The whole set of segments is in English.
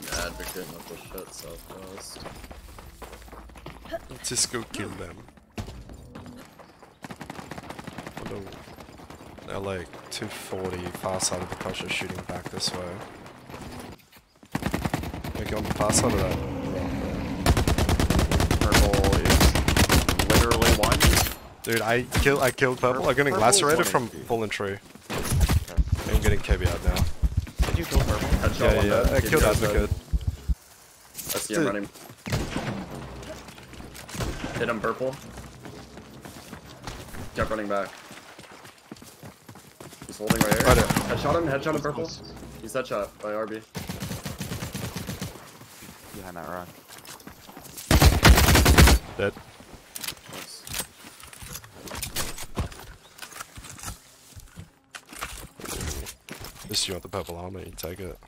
an advocate of the shut southwest. Let's just go kill them. Hello. They're like 240 far side of the coast, shooting back this way. They go on the far side of that. Purple is literally one. Dude, I killed purple. I'm getting lacerated from fallen tree. Okay. I'm getting KB'd now. Did you kill purple? Yeah. I killed advocate. I see him running. Hit him purple. Kept running back. He's holding right here. Right here. Headshot him purple. He's headshot by RB. Behind that rock. Dead. Nice. This you want the purple armor, you take it.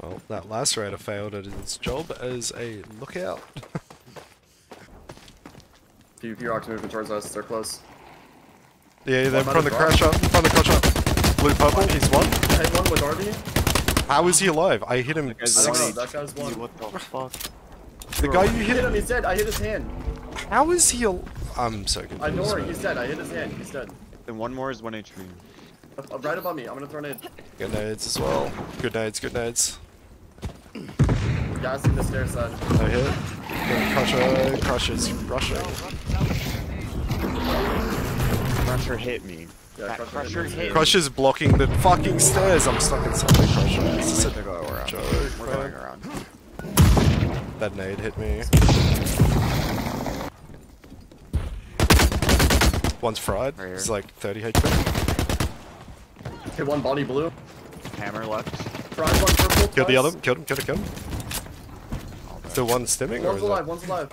Well, that lacerator failed at its job as a lookout. Few rocks moving towards us, they're close. Yeah, they're from the crash up, from the crash up. Blue purple, he's one. I hit one with RV. How is he alive? I hit him. That guy's one. What the fuck? The guy you hit him, he's dead. I hit his hand. How is he alive? I'm so confused. I know he's dead. I hit his hand, he's dead. Then one more is 1 HP. Right above me, I'm gonna throw nades. Good nades as well. Good nades, good nades. Gassing the stairs side. I hit it. Crusher, crushes, rushing. Crusher hit me. Yeah, crusher hit me. Crusher's blocking the fucking stairs. I'm stuck inside the crusher. It's a around. Joke, we're going around. That nade hit me. One's fried. Right, he's like 30 HP. Hit one body blue. Hammer left. Fried one purple. Killed the other. Killed him. The one stimming? One's alive, one's alive.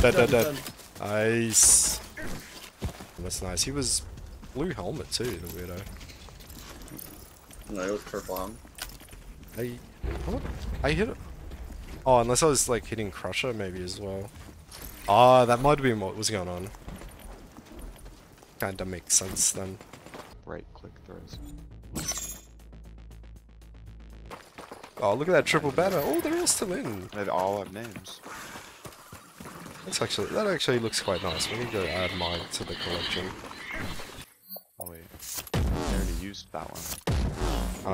Dead. Nice. That's nice. He was blue helmet too, the weirdo. No, it was purple arm. I hit it. Oh, unless I was like hitting Crusher maybe as well. Ah, that might have been what was going on. Kinda makes sense then. Right click throws. Oh, look at that triple banner. Oh, they're all still in. They all have names. That's actually, that actually looks quite nice. We need to add mine to the collection. Oh wait, I already used that one.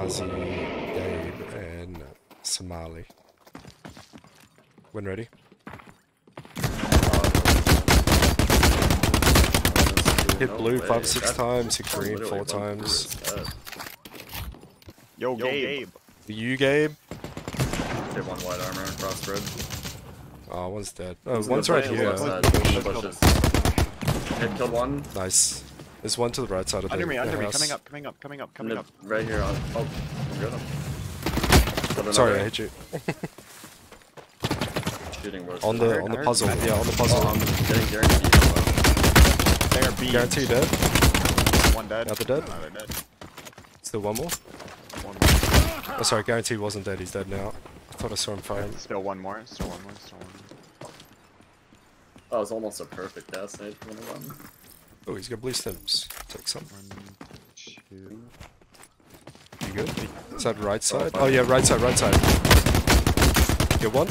Ozzy, Dave, and Somali. When ready. Hit blue 5, 6 times, hit green 4 times. Yo, Gabe. You, Gabe? Hit one white armor across red. Oh, one's dead. Oh, one's right here. Hit, killed one. Nice. There's one to the right side of the house. Under me. Coming up. Right here. Oh, got him. Sorry, I hit you. Shooting works. On the puzzle. Yeah, on the puzzle. I'm getting guaranteed. Guaranteed dead. One dead. Another dead. Still one more. Oh, sorry, guarantee wasn't dead, he's dead now. I thought I saw him firing. Still one more. That was almost a perfect death save from one. Oh, he's got blue stems. Take some. 1, 2. You good? Is that right side? Oh yeah, right side. Get one.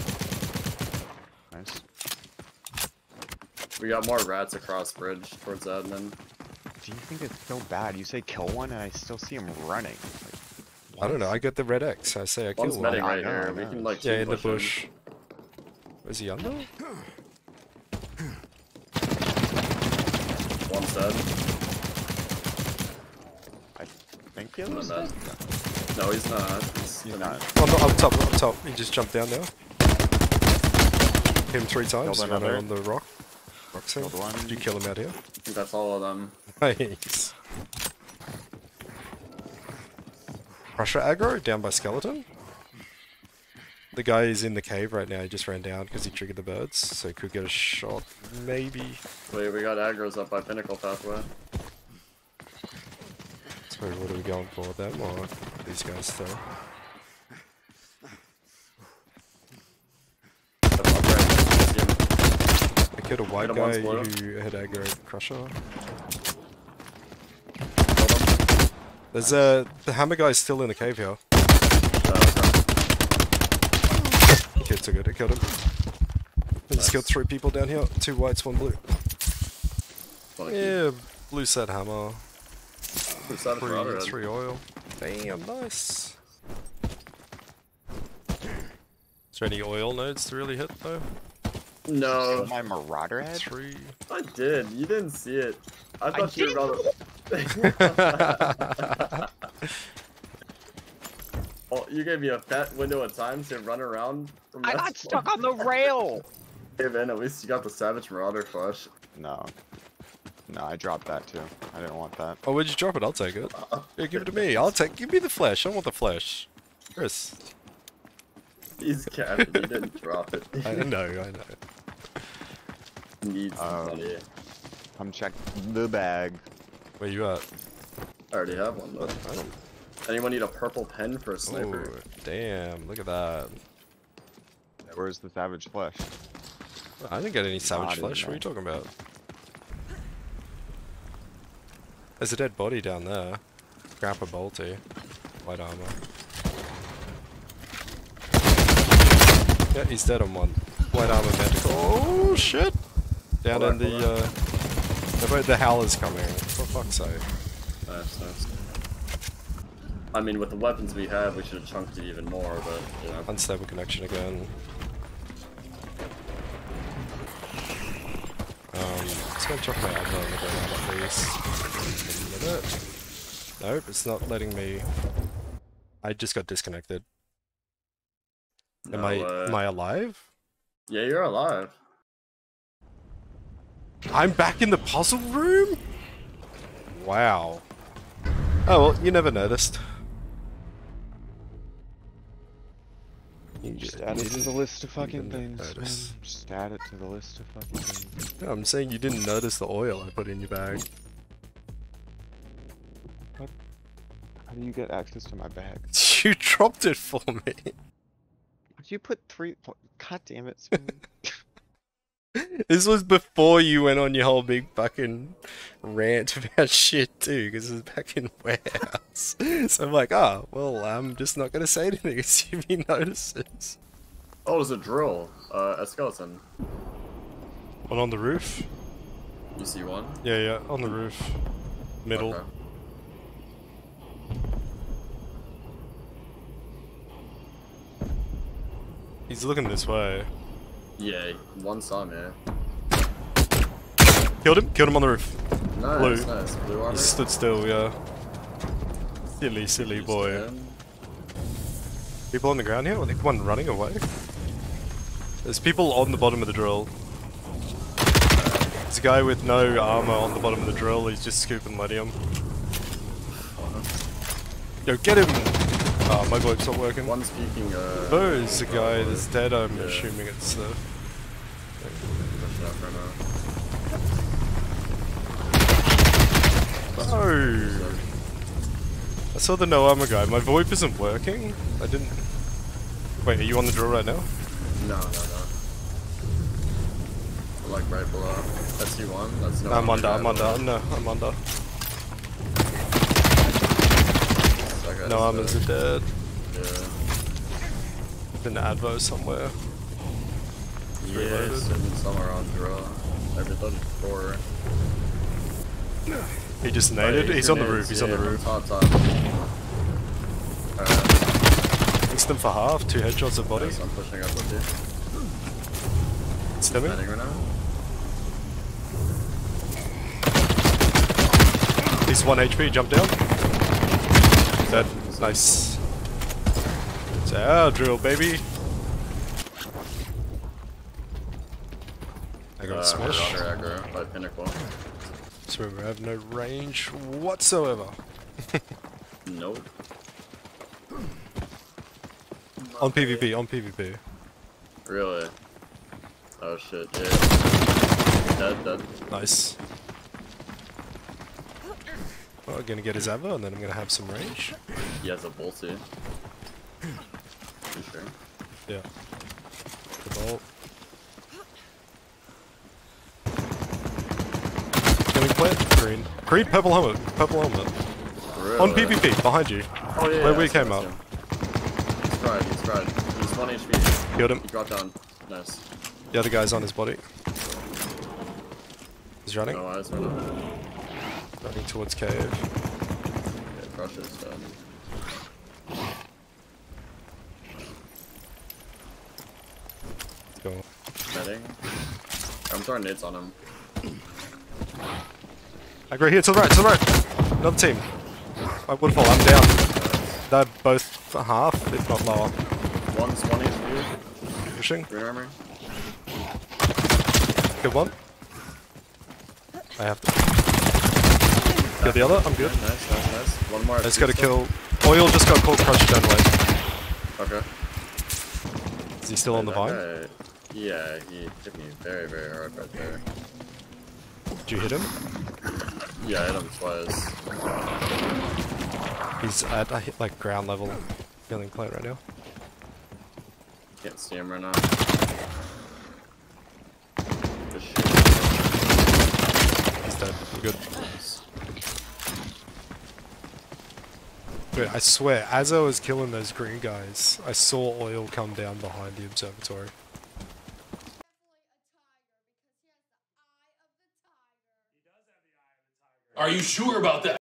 Nice. We got more rats across bridge towards admin. Do you think it's so bad? You say kill one and I still see him running. Like, I don't know, I got the red X, I say I killed one. Right here. We can, like, yeah, in the bush. Is he under? One's dead. I think he was dead. No, he's not. He's not. Oh, up top. He just jumped down there. Hit him 3 times, on the rock. Rock's hill. Did you kill him out here? I think that's all of them. Nice. Crusher aggro, down by skeleton. The guy is in the cave right now, he just ran down because he triggered the birds, so he could get a shot, maybe. Wait, we got aggros up by pinnacle pathway. So what are we going for with that? Well, these guys still. I killed a white guy who had aggroed Crusher. There's the hammer guy's still in the cave here. Okay, it's good. I killed him. I just killed three people down here. Two whites, one blue. Fuck yeah, you. Blue set hammer. Blue set hammer. Three oil. Damn, nice. Is there any oil nodes to really hit though? No. My marauder head? Three. I did. You didn't see it. I thought you were about to. Oh, you gave me a fat window of time to run around. From I got stuck on the rail. Hey man, at least you got the Savage Marauder flush. No. No, I dropped that too. I didn't want that. Oh, where'd you drop it? I'll take it. Yeah, give it to me. Give me the flash. I don't want the flash. Chris. He's capping. He didn't drop it. I know, I know. Needs somebody. Come check the bag. Where you at? I already have one though. I don't... Anyone need a purple pen for a sniper? Ooh, damn, look at that. Where's the Savage Flesh? I didn't get any Savage Flesh. What are you talking about? There's a dead body down there. Grab a bolty. White armor. Yeah, he's dead on one. White armor medical. Oh shit! Down in the the howler's coming. For fuck's sake. Nice, nice. I mean, with the weapons we have, we should have chunked it even more, but you know. Unstable connection again. Just gonna chuck my admin on the ground at least. Nope, it's not letting me. I just got disconnected. No, am I alive? Yeah, you're alive. I'm back in the puzzle room? Wow. Oh well, you never noticed. You just add it to the list of fucking things. Man. Just add it to the list of fucking things. No, I'm saying you didn't notice the oil I put in your bag. What? How do you get access to my bag? You dropped it for me. You put three. God damn it, Spoon. This was before you went on your whole big fucking rant about shit too, because it was back in warehouse. So I'm like, oh, well, I'm just not gonna say anything and see if he notices. Oh, there's a drill, a skeleton. One on the roof? You see one? Yeah, yeah, on the roof. Middle. Okay. He's looking this way. Yeah, one saw me. Killed him on the roof. Nice, blue. Nice. Blue armor. He stood still, yeah. Silly, silly boy. People on the ground here? I think one running away. There's people on the bottom of the drill. There's a guy with no armor on the bottom of the drill, he's just scooping lithium. Yo, get him! Oh, my globe's not working. One's peeking, there's a guy that's dead, I'm assuming it's the... Oh! I saw the no armor guy. My VoIP isn't working? I didn't... Wait, are you on the drill right now? No, no, no. I'm like right below. That's you on? That's no I'm under, I'm under, no, I'm under. No armors are dead. Yeah. Been advo somewhere. Yeah, somewhere on drill. Everything for. He just naded. He's on the roof. He's on the roof. Top, top. Fixed them for half. Two headshots of body. I'm pushing up with you. Stemming. He's one HP. Jump down. Dead. Nice. It's our drill, baby. I got smashed. By Pinnacle. So we have no range whatsoever. Nope. On PvP, on PvP. Really? Oh shit, yeah. Dead, dead. Nice. Well, I'm gonna get his Ava and then I'm gonna have some range. He has a bolt too. You sure? Yeah. The bolt. Can we play it? Green. Green, purple helmet. Purple helmet. Really? On PvP, behind you. Oh, yeah, where we came up. fried, he's fried. He's 1 HP. Killed him. He dropped down. Nice. The other guy's on his body. He's running. No eyes, running towards cave. Yeah, crushes down. Go. Netting. I'm throwing nades on him. Aggro here to the right, to the right! Another team. I Woodfall, I'm down. They're both half, if not lower. One's 1 HP. Pushing. Green armor. Good one. I have to. Kill the other, I'm good. Nice, nice, nice. One more. I just gotta kill. Oil just got cold crushed down late. Okay. Is he still on the vine? Yeah, he hit me very, very hard right there. Did you hit him? Yeah, I hit him twice. He's at like ground level, feeling plate right now. Can't see him right now. He's dead. Good. Dude, I swear, as I was killing those green guys, I saw oil come down behind the observatory. Are you sure about that?